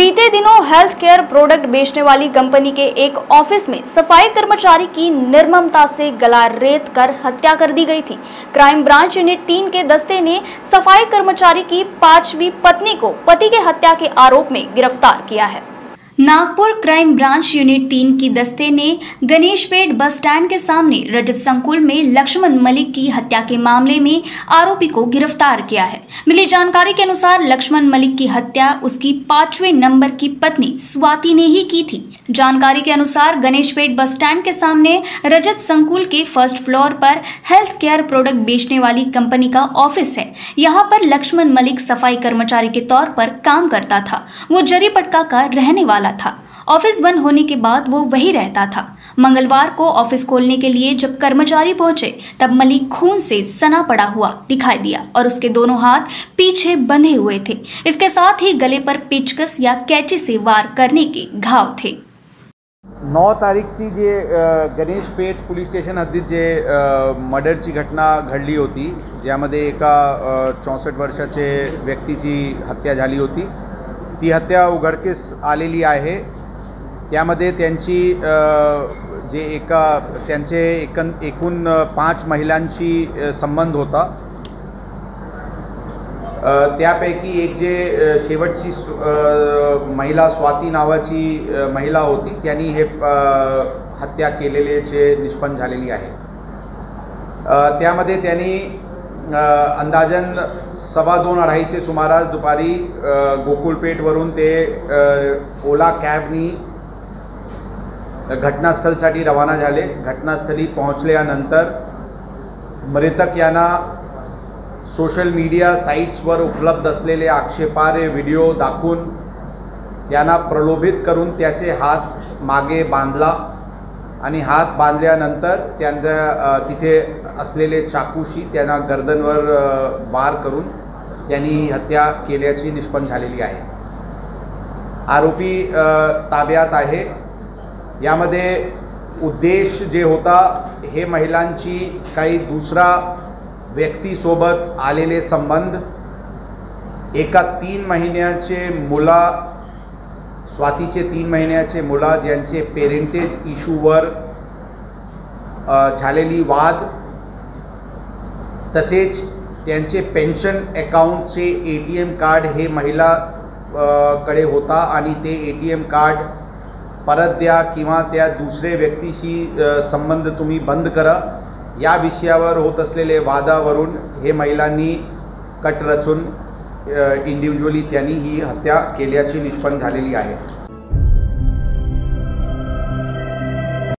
बीते दिनों health care product बेचने वाली कंपनी के एक ऑफिस में सफाई कर्मचारी की निर्ममता से गला रेत कर हत्या कर दी गई थी। क्राइम ब्रांच यूनिट 3 के दस्ते ने सफाई कर्मचारी की 5वीं पत्नी को पति के हत्या के आरोप में गिरफ्तार किया है। नागपुर क्राइम ब्रांच यूनिट 3 की दस्ते ने गणेशपेट बस स्टैंड के सामने रजत संकुल में लक्ष्मण मलिक की हत्या के मामले में आरोपी को गिरफ्तार किया है। मिली जानकारी के अनुसार लक्ष्मण मलिक की हत्या उसकी 5वें नंबर की पत्नी स्वाति ने ही की थी। जानकारी के अनुसार गणेशपेट बस स्टैंड के सामने रजत संकुल के 1st फ्लोर पर हेल्थ केयर प्रोडक्ट बेचने वाली कंपनी का ऑफिस है। यहाँ पर लक्ष्मण मलिक सफाई कर्मचारी के तौर पर काम करता था। वो जरी पटका का रहने वाला था। ऑफिस बंद होने के बाद वो वहीं रहता था। मंगलवार को ऑफिस खोलने के लिए जब कर्मचारी पहुंचे तब मलिक खून से सना पड़ा हुआ दिखाई दिया और उसके दोनों हाथ पीछे बंधे हुए थे। इसके साथ ही गले पर पेचकस या कैंची से वार करने के घाव थे। 9 तारीख ची जे गणेशपेट पोलीस स्टेशन हद्दीत जे मर्डरची घटना घडली होती, ज्यामध्ये एका 64 वर्षाचे व्यक्तीची हत्या झाली होती। ती हत्या उघडकीस आलेली आहे। त्यामध्ये त्यांची जे एकूण 5 महिलांशी संबंध होता। त्यापैकी एक जे शेवटची महिला स्वाती नावाची महिला होती, त्यांनी हे हत्या केलेले जे निष्पन्न झालेली आहे। त्यामध्ये त्यांनी अंदाजन 2:15-2:30 सुमारास दुपारी गोकुळपेठवरून ते ओला कॅबनी घटनास्थळासाठी रवाना झाले। घटनास्थळी पोहोचल्यानंतर मृतक यांना सोशल मीडिया साइट्सवर उपलब्ध असलेले आक्षेपार्ह व्हिडिओ दाखवून त्यांना प्रलोभित करून त्याचे हात मागे बांधला आणि हात बांधल्यानंतर त्यांना तिथे असलेले चाकूशी त्यांना गर्दनवर वार करून त्यांनी हत्या केल्याची निष्पन्न झालेली आहे। आरोपी ताब्यात आहे। यामध्ये उद्देश जे होता हे महिलांची काही दुसरा व्यक्तीसोबत आलेले संबंध, एका 3 महिन्याचे मुला स्वातीचे 3 महिन्याचे मुला ज्यांचे पेरेंटेज इशूवर झालेली वाद, तसेच त्यांचे पेन्शन अकाउंटचे ATM कार्ड हे महिला कडे होता आणि ते ATM कार्ड परत द्या किंवा त्या दुसरे व्यक्तीशी संबंध तुम्ही बंद करा या विषयावर होत असलेले वादावरून हे महिलांनी कट रचून इंडिव्हिज्युअली त्यांनी ही हत्या केल्याची निष्पन्न झालेली आहे।